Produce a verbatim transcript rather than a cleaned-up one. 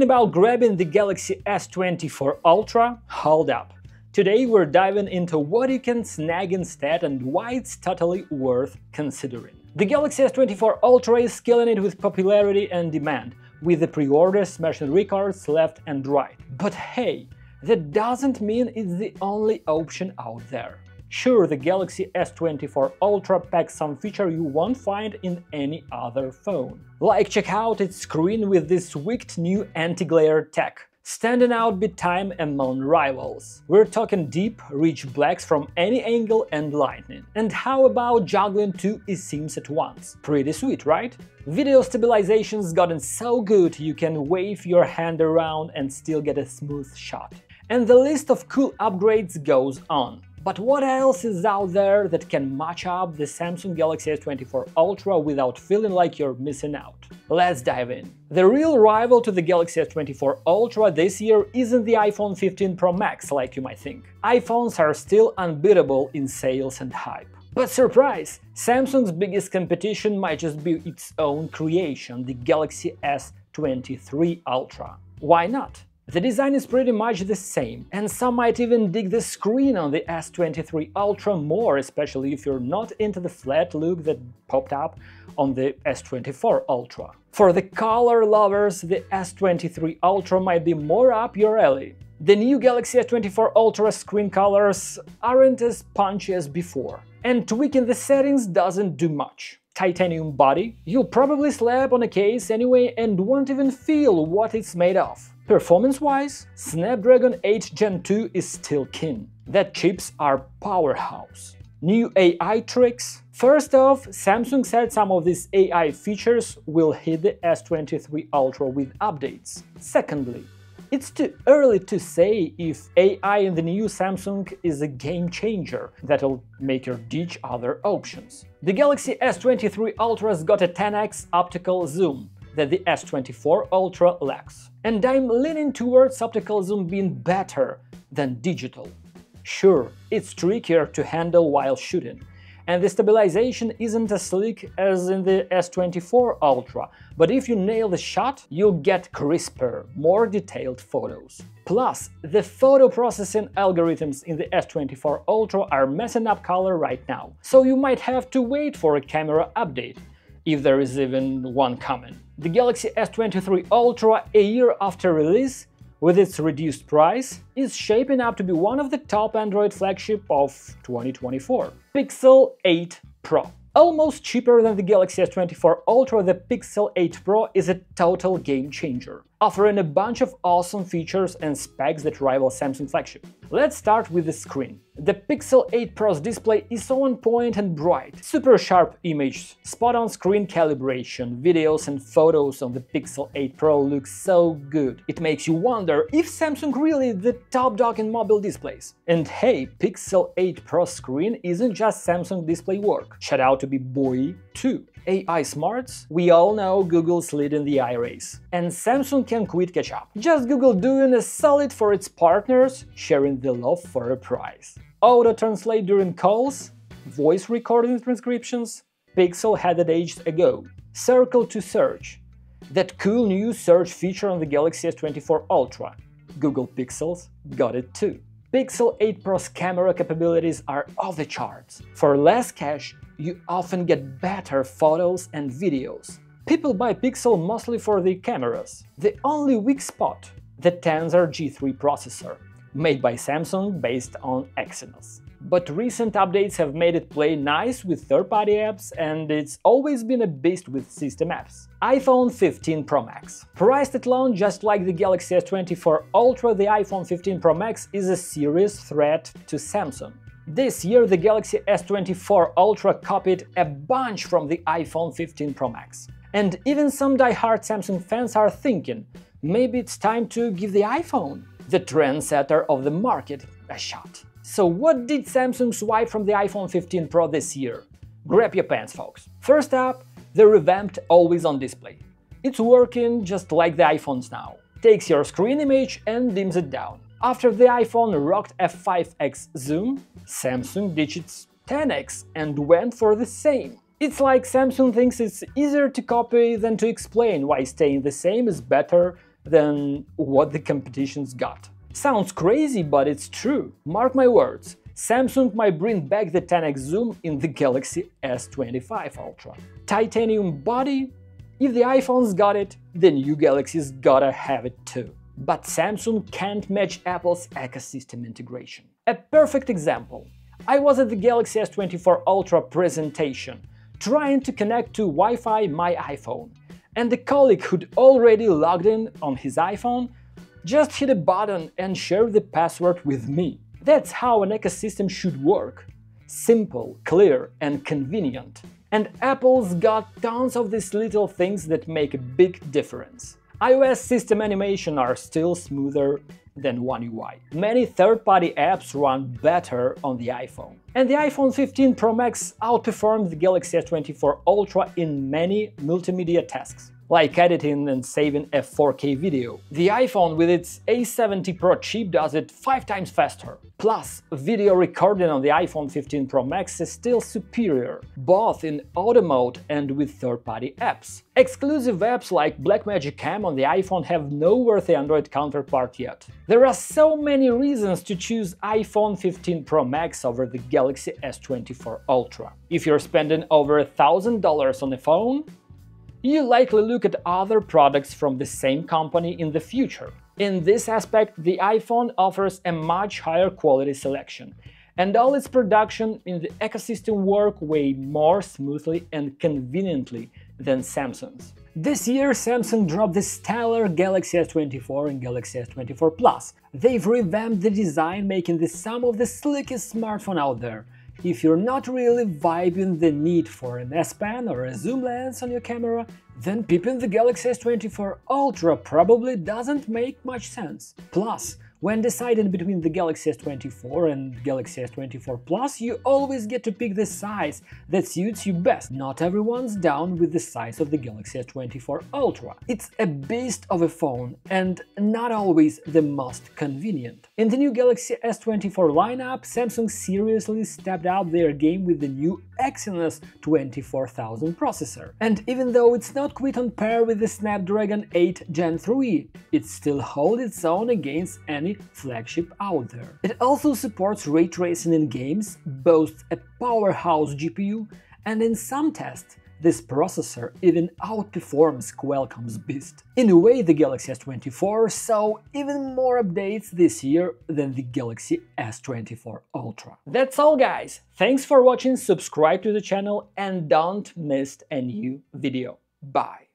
thinking about grabbing the Galaxy S twenty-four Ultra? Hold up! Today we're diving into what you can snag instead and why it's totally worth considering. The Galaxy S twenty-four Ultra is killing it with popularity and demand, with the pre-orders smashing records left and right. But hey, that doesn't mean it's the only option out there. Sure, the Galaxy S twenty-four Ultra packs some feature you won't find in any other phone. Like check out its screen with this wicked new anti-glare tech, standing out big time among rivals. We're talking deep, rich blacks from any angle and lightning. And how about juggling two eSIMs at once? Pretty sweet, right? Video stabilization's gotten so good you can wave your hand around and still get a smooth shot. And the list of cool upgrades goes on. But what else is out there that can match up the Samsung Galaxy S twenty-four Ultra without feeling like you're missing out? Let's dive in. The real rival to the Galaxy S twenty-four Ultra this year isn't the iPhone fifteen Pro Max, like you might think. iPhones are still unbeatable in sales and hype. But surprise! Samsung's biggest competition might just be its own creation, the Galaxy S twenty-three Ultra. Why not? The design is pretty much the same, and some might even dig the screen on the S twenty-three Ultra more, especially if you're not into the flat look that popped up on the S twenty-four Ultra. For the color lovers, the S twenty-three Ultra might be more up your alley. The new Galaxy S twenty-four Ultra screen colors aren't as punchy as before, and tweaking the settings doesn't do much. Titanium body, you'll probably slap on a case anyway and won't even feel what it's made of. Performance-wise, Snapdragon eight gen two is still king. That chips are powerhouse. New A I tricks. First off, Samsung said some of these A I features will hit the S twenty-three Ultra with updates. Secondly, it's too early to say if A I in the new Samsung is a game-changer that'll make you ditch other options. The Galaxy S twenty-three Ultra's got a ten X optical zoom that the S twenty-four Ultra lacks. And I'm leaning towards optical zoom being better than digital. Sure, it's trickier to handle while shooting, and the stabilization isn't as slick as in the S twenty-four Ultra, but if you nail the shot, you'll get crisper, more detailed photos. Plus, the photo processing algorithms in the S twenty-four Ultra are messing up color right now, so you might have to wait for a camera update, if there is even one coming. The Galaxy S twenty-three Ultra, a year after release, with its reduced price, is shaping up to be one of the top Android flagship of twenty twenty-four. Pixel eight Pro. Almost cheaper than the Galaxy S twenty-four Ultra, the Pixel eight Pro is a total game-changer, offering a bunch of awesome features and specs that rival Samsung flagship. Let's start with the screen. The Pixel eight Pro's display is so on point and bright. Super sharp images, spot-on screen calibration, videos and photos on the Pixel eight Pro look so good. It makes you wonder if Samsung really is the top dog in mobile displays. And hey, Pixel eight Pro screen isn't just Samsung display work. Shout out to be boy too. A I smarts? We all know Google's leading the A I race, and Samsung can quit catch up. Just Google doing a solid for its partners, sharing the love for a prize. Auto-translate during calls, voice recording transcriptions, Pixel had it ages ago. Circle to search. That cool new search feature on the Galaxy S twenty-four Ultra. Google Pixels got it too. Pixel eight Pro's camera capabilities are off the charts. For less cash, you often get better photos and videos. People buy Pixel mostly for the cameras. The only weak spot – the Tensor G three processor, made by Samsung based on Exynos. But recent updates have made it play nice with third-party apps, and it's always been a beast with system apps. iPhone fifteen Pro Max. Priced at launch just like the Galaxy S twenty-four Ultra, the iPhone fifteen Pro Max is a serious threat to Samsung. This year the Galaxy S twenty-four Ultra copied a bunch from the iPhone fifteen Pro Max. And even some die-hard Samsung fans are thinking, maybe it's time to give the iPhone, the trendsetter of the market, a shot. So what did Samsung swipe from the iPhone fifteen Pro this year? Grab your pants, folks! First up, the revamped always-on display. It's working just like the iPhones now. Takes your screen image and dims it down. After the iPhone rocked a five X zoom, Samsung ditched its ten X and went for the same. It's like Samsung thinks it's easier to copy than to explain why staying the same is better than what the competition's got. Sounds crazy, but it's true. Mark my words, Samsung might bring back the ten X zoom in the Galaxy S twenty-five Ultra. Titanium body? If the iPhone's got it, the new Galaxy's gotta have it too. But Samsung can't match Apple's ecosystem integration. A perfect example. I was at the Galaxy S twenty-four Ultra presentation, trying to connect to Wi-Fi my iPhone, and the colleague who'd already logged in on his iPhone just hit a button and shared the password with me. That's how an ecosystem should work. Simple, clear, and convenient. And Apple's got tons of these little things that make a big difference. iOS system animation are still smoother than One U I. Many third-party apps run better on the iPhone. And the iPhone fifteen Pro Max outperformed the Galaxy S twenty-four Ultra in many multimedia tasks, like editing and saving a four K video. The iPhone with its A seventy Pro chip does it five times faster. Plus, video recording on the iPhone fifteen Pro Max is still superior, both in auto mode and with third-party apps. Exclusive apps like Blackmagic Cam on the iPhone have no worthy Android counterpart yet. There are so many reasons to choose iPhone fifteen Pro Max over the Galaxy S twenty-four Ultra. If you're spending over one thousand dollars on a phone, you likely look at other products from the same company in the future. In this aspect, the iPhone offers a much higher quality selection, and all its production in the ecosystem work way more smoothly and conveniently than Samsung's. This year, Samsung dropped the stellar Galaxy S twenty-four and Galaxy S twenty-four Plus. They've revamped the design, making this some of the slickest smartphone out there. If you're not really vibing the need for an S-Pen or a zoom lens on your camera, then peeping the Galaxy S twenty-four Ultra probably doesn't make much sense. Plus, when deciding between the Galaxy S twenty-four and Galaxy S twenty-four Plus, you always get to pick the size that suits you best. Not everyone's down with the size of the Galaxy S twenty-four Ultra. It's a beast of a phone and not always the most convenient. In the new Galaxy S twenty-four lineup, Samsung seriously stepped up their game with the new Exynos twenty-four thousand processor. And even though it's not quite on par with the Snapdragon eight Gen three, it still holds its own against any flagship out there. It also supports ray tracing in games, boasts a powerhouse G P U, and in some tests, this processor even outperforms Qualcomm's beast. In a way, the Galaxy S twenty-four saw even more updates this year than the Galaxy S twenty-four Ultra. That's all, guys! Thanks for watching, subscribe to the channel, and don't miss a new video. Bye!